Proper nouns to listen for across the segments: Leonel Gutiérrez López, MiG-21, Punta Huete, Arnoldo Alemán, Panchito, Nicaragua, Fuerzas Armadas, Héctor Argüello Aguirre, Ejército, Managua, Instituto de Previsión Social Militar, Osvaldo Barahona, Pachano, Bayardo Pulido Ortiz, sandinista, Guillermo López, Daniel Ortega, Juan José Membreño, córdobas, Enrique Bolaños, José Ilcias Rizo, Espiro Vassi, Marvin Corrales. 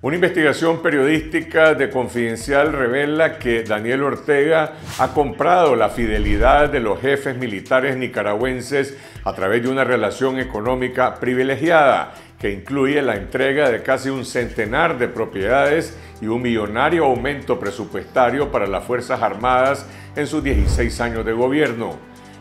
Una investigación periodística de Confidencial revela que Daniel Ortega ha comprado la fidelidad de los jefes militares nicaragüenses a través de una relación económica privilegiada que incluye la entrega de casi un centenar de propiedades y un millonario aumento presupuestario para las Fuerzas Armadas en sus 16 años de gobierno.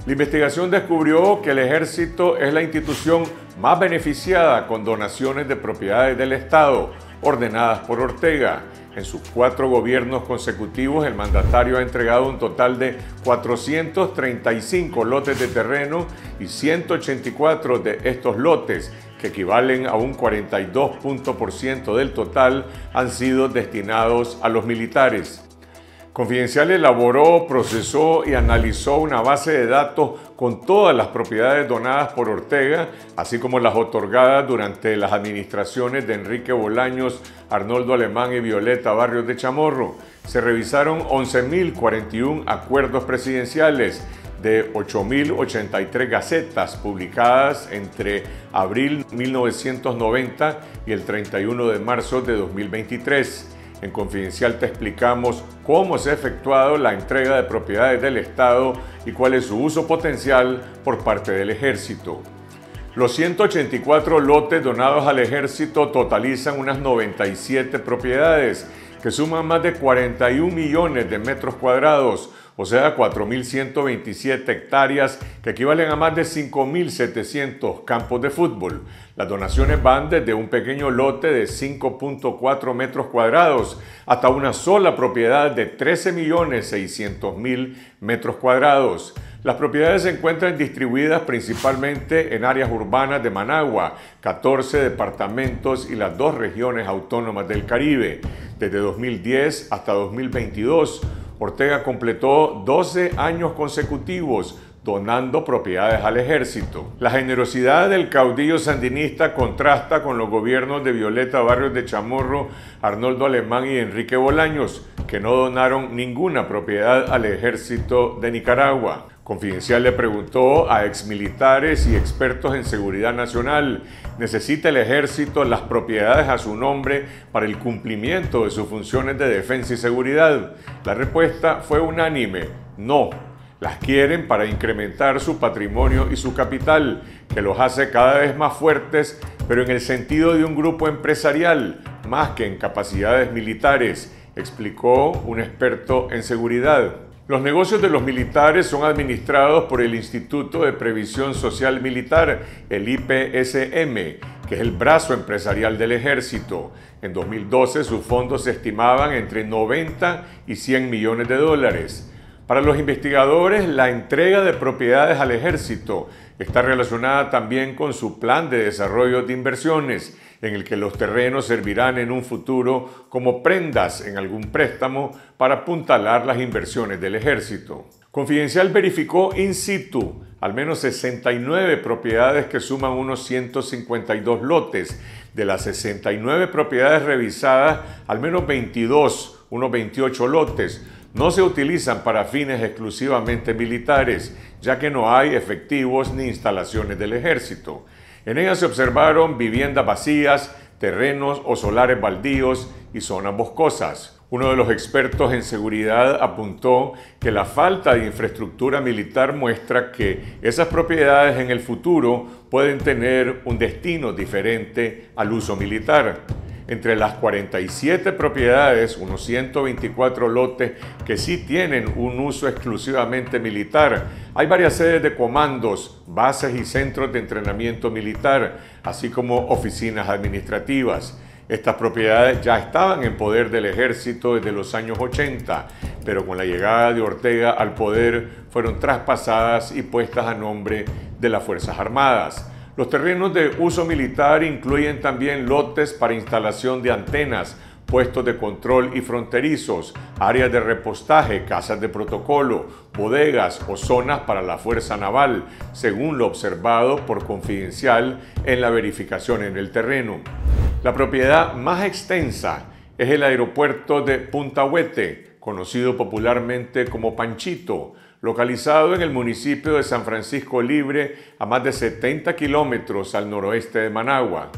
La investigación descubrió que el Ejército es la institución más beneficiada con donaciones de propiedades del Estado, ordenadas por Ortega. En sus 4 gobiernos consecutivos, el mandatario ha entregado un total de 435 lotes de terreno y 184 de estos lotes, que equivalen a un 42% del total, han sido destinados a los militares. Confidencial elaboró, procesó y analizó una base de datos con todas las propiedades donadas por Ortega, así como las otorgadas durante las administraciones de Enrique Bolaños, Arnoldo Alemán y Violeta Barrios de Chamorro. Se revisaron 11.041 acuerdos presidenciales de 8.083 gacetas publicadas entre abril de 1990 y el 31 de marzo de 2023. En Confidencial te explicamos cómo se ha efectuado la entrega de propiedades del Estado y cuál es su uso potencial por parte del Ejército. Los 184 lotes donados al Ejército totalizan unas 97 propiedades, que suman más de 41 millones de metros cuadrados, o sea, 4.127 hectáreas, que equivalen a más de 5.700 campos de fútbol. Las donaciones van desde un pequeño lote de 5.4 metros cuadrados hasta una sola propiedad de 13.600.000 metros cuadrados. Las propiedades se encuentran distribuidas principalmente en áreas urbanas de Managua, 14 departamentos y las 2 regiones autónomas del Caribe. Desde 2010 hasta 2022, Ortega completó 12 años consecutivos donando propiedades al Ejército. La generosidad del caudillo sandinista contrasta con los gobiernos de Violeta Barrios de Chamorro, Arnoldo Alemán y Enrique Bolaños, que no donaron ninguna propiedad al Ejército de Nicaragua. Confidencial le preguntó a exmilitares y expertos en seguridad nacional: ¿necesita el Ejército las propiedades a su nombre para el cumplimiento de sus funciones de defensa y seguridad? La respuesta fue unánime: no. Las quieren para incrementar su patrimonio y su capital, que los hace cada vez más fuertes, pero en el sentido de un grupo empresarial, más que en capacidades militares, explicó un experto en seguridad. Los negocios de los militares son administrados por el Instituto de Previsión Social Militar, el IPSM, que es el brazo empresarial del Ejército. En 2012 sus fondos se estimaban entre 90 y 100 millones de dólares. Para los investigadores, la entrega de propiedades al Ejército está relacionada también con su plan de desarrollo de inversiones, en el que los terrenos servirán en un futuro como prendas en algún préstamo para apuntalar las inversiones del Ejército. Confidencial verificó in situ al menos 69 propiedades, que suman unos 152 lotes. De las 69 propiedades revisadas, al menos 22, unos 28 lotes, no se utilizan para fines exclusivamente militares, ya que no hay efectivos ni instalaciones del Ejército. En ellas se observaron viviendas vacías, terrenos o solares baldíos y zonas boscosas. Uno de los expertos en seguridad apuntó que la falta de infraestructura militar muestra que esas propiedades en el futuro pueden tener un destino diferente al uso militar. Entre las 47 propiedades, unos 124 lotes que sí tienen un uso exclusivamente militar, hay varias sedes de comandos, bases y centros de entrenamiento militar, así como oficinas administrativas. Estas propiedades ya estaban en poder del Ejército desde los años 80, pero con la llegada de Ortega al poder fueron traspasadas y puestas a nombre de las Fuerzas Armadas. Los terrenos de uso militar incluyen también lotes para instalación de antenas, puestos de control y fronterizos, áreas de repostaje, casas de protocolo, bodegas o zonas para la fuerza naval, según lo observado por Confidencial en la verificación en el terreno. La propiedad más extensa es el aeropuerto de Punta Huete, conocido popularmente como Panchito, localizado en el municipio de San Francisco Libre, a más de 70 kilómetros al noroeste de Managua.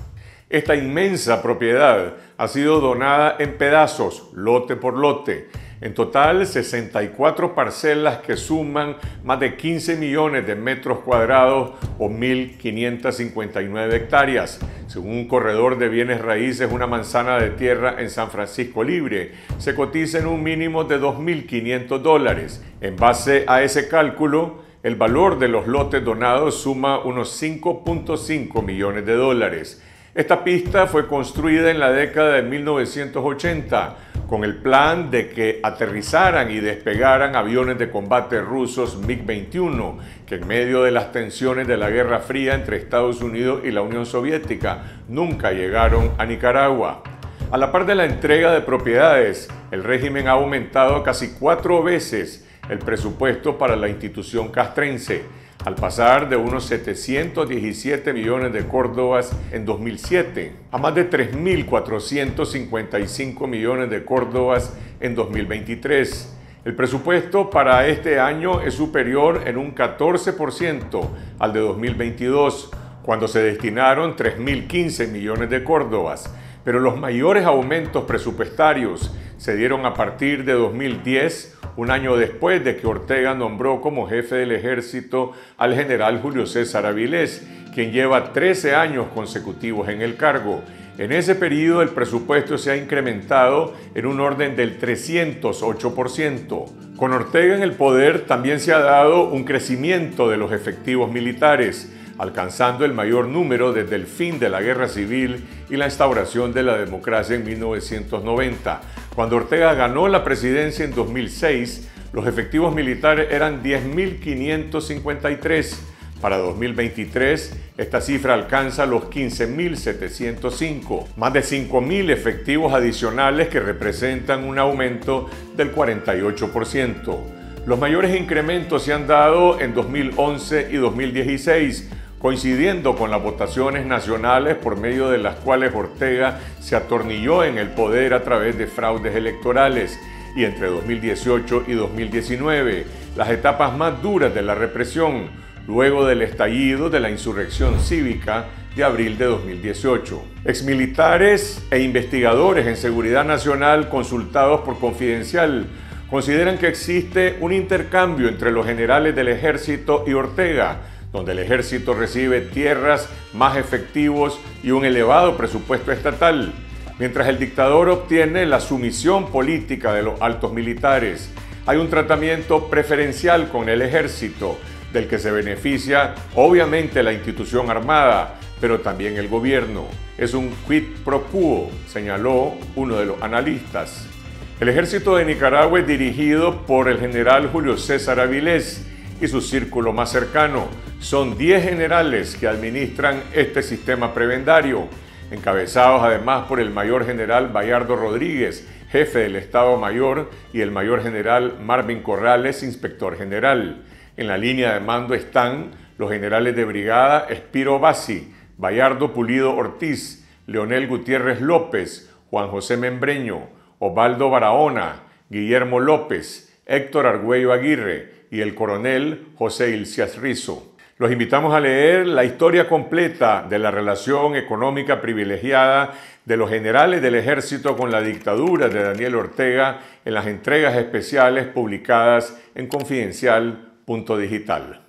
Esta inmensa propiedad ha sido donada en pedazos, lote por lote. En total, 64 parcelas que suman más de 15 millones de metros cuadrados o 1.559 hectáreas. Según un corredor de bienes raíces, una manzana de tierra en San Francisco Libre se cotiza en un mínimo de $2.500. En base a ese cálculo, el valor de los lotes donados suma unos $5.5 millones. Esta pista fue construida en la década de 1980 con el plan de que aterrizaran y despegaran aviones de combate rusos MiG-21, que en medio de las tensiones de la Guerra Fría entre Estados Unidos y la Unión Soviética nunca llegaron a Nicaragua. A la par de la entrega de propiedades, el régimen ha aumentado casi 4 veces el presupuesto para la institución castrense, al pasar de unos 717 millones de córdobas en 2007 a más de 3.455 millones de córdobas en 2023. El presupuesto para este año es superior en un 14% al de 2022, cuando se destinaron 3.015 millones de córdobas. Pero los mayores aumentos presupuestarios se dieron a partir de 2010, un año después de que Ortega nombró como jefe del Ejército al general Julio César Avilés, quien lleva 13 años consecutivos en el cargo. En ese periodo el presupuesto se ha incrementado en un orden del 308%. Con Ortega en el poder también se ha dado un crecimiento de los efectivos militares, alcanzando el mayor número desde el fin de la Guerra Civil y la instauración de la democracia en 1990. Cuando Ortega ganó la presidencia en 2006, los efectivos militares eran 10.553. Para 2023, esta cifra alcanza los 15.705, más de 5.000 efectivos adicionales que representan un aumento del 48%. Los mayores incrementos se han dado en 2011 y 2016, coincidiendo con las votaciones nacionales por medio de las cuales Ortega se atornilló en el poder a través de fraudes electorales, y entre 2018 y 2019, las etapas más duras de la represión, luego del estallido de la insurrección cívica de abril de 2018. Exmilitares e investigadores en seguridad nacional consultados por Confidencial consideran que existe un intercambio entre los generales del Ejército y Ortega, donde el Ejército recibe tierras, más efectivos y un elevado presupuesto estatal, mientras el dictador obtiene la sumisión política de los altos militares. Hay un tratamiento preferencial con el Ejército, del que se beneficia obviamente la institución armada, pero también el gobierno. Es un quid pro quo, señaló uno de los analistas. El Ejército de Nicaragua es dirigido por el general Julio César Avilés y su círculo más cercano. Son 10 generales que administran este sistema prebendario, encabezados además por el mayor general Bayardo Rodríguez, jefe del Estado Mayor, y el mayor general Marvin Corrales, inspector general. En la línea de mando están los generales de brigada Espiro Vassi, Bayardo Pulido Ortiz, Leonel Gutiérrez López, Juan José Membreño, Osvaldo Barahona, Guillermo López, Héctor Argüello Aguirre y el coronel José Ilcias Rizo. Los invitamos a leer la historia completa de la relación económica privilegiada de los generales del Ejército con la dictadura de Daniel Ortega en las entregas especiales publicadas en Confidencial.digital.